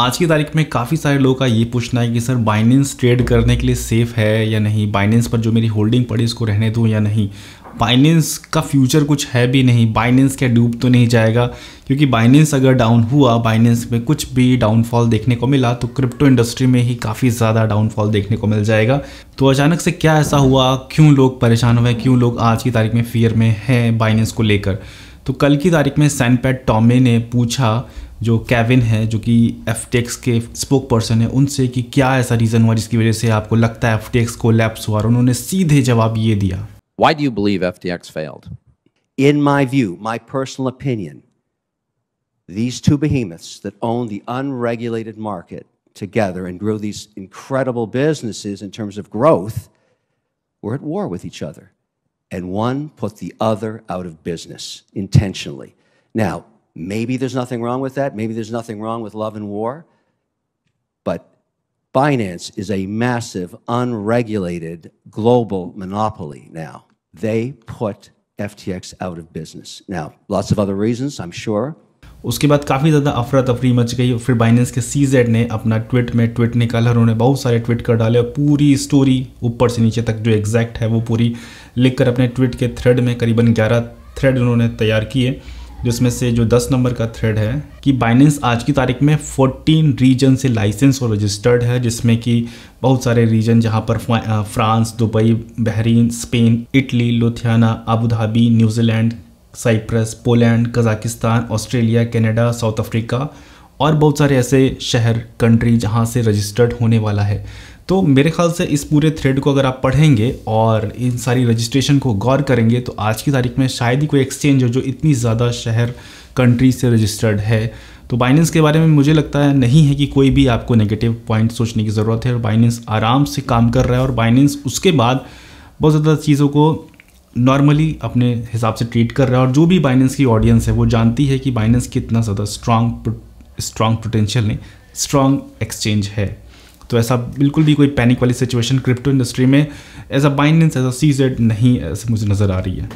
आज की तारीख में काफ़ी सारे लोगों का ये पूछना है कि सर बाइनेंस ट्रेड करने के लिए सेफ़ है या नहीं, बाइनेंस पर जो मेरी होल्डिंग पड़ी इसको रहने दूँ या नहीं, बाइनेंस का फ्यूचर कुछ है भी नहीं, बाइनेंस क्या डूब तो नहीं जाएगा, क्योंकि बाइनेंस अगर डाउन हुआ, बाइनेंस में कुछ भी डाउनफॉल देखने को मिला तो क्रिप्टो इंडस्ट्री में ही काफ़ी ज़्यादा डाउनफॉल देखने को मिल जाएगा। तो अचानक से क्या ऐसा हुआ, क्यों लोग परेशान हुए, क्यों लोग आज की तारीख में फियर में हैं बाइनेंस को लेकर। तो कल की तारीख में सैनपैट टोमे ने पूछा, जो केविन है जो कि FTX के स्पोक पर्सन है, उनसे कि क्या ऐसा रीज़न हुआ जिसकी वजह से आपको लगता है FTX को लैप्स हुआ, और उन्होंने सीधे जवाब ये दिया। Why do you believe FTX failed? In my view, my personal opinion, these two behemoths that own the unregulated market together and grow these incredible businesses in terms of growth were at war with each other. And one put the other out of business intentionally. Now, maybe there's nothing wrong with that. Maybe there's nothing wrong with love and war. But Binance is a massive, unregulated global monopoly now. They put FTX out of business. Now, lots of other reasons, I'm sure. उसके बाद काफ़ी ज़्यादा अफरा तफरी much गई और फिर Binance के CZ ने अपना ट्वीट निकाला, उन्होंने बहुत सारे ट्वीट कर डाले और पूरी स्टोरी ऊपर से नीचे तक जो एग्जैक्ट है वो पूरी लिखकर अपने ट्वीट के थ्रेड में करीबन 11 थ्रेड उन्होंने तैयार किए, जिसमें से जो 10 नंबर का थ्रेड है कि बाइनेंस आज की तारीख में 14 रीजन से लाइसेंस और रजिस्टर्ड है, जिसमें कि बहुत सारे रीजन जहां पर France, Dubai, Bahrain, Spain, Italy, Lithuania, Abu Dhabi, New Zealand, Cyprus, Poland, Kazakhstan, Australia, Canada, South Africa और बहुत सारे ऐसे शहर, कंट्री जहां से रजिस्टर्ड होने वाला है। तो मेरे ख्याल से इस पूरे थ्रेड को अगर आप पढ़ेंगे और इन सारी रजिस्ट्रेशन को गौर करेंगे तो आज की तारीख में शायद ही कोई एक्सचेंज हो जो इतनी ज़्यादा शहर, कंट्री से रजिस्टर्ड है। तो बाइनेंस के बारे में मुझे लगता है नहीं है कि कोई भी आपको नेगेटिव पॉइंट सोचने की ज़रूरत है, और बाइनेंस आराम से काम कर रहा है और बाइनेंस उसके बाद बहुत ज़्यादा चीज़ों को नॉर्मली अपने हिसाब से ट्रीट कर रहा है। और जो भी बाइनेंस की ऑडियंस है वो जानती है कि बाइनेंस कितना ज़्यादा स्ट्रांग पोटेंशियल नहीं, स्ट्रांग एक्सचेंज है। तो ऐसा बिल्कुल भी कोई पैनिक वाली सिचुएशन क्रिप्टो इंडस्ट्री में as a Binance, as a CZ नहीं ऐसे मुझे नज़र आ रही है।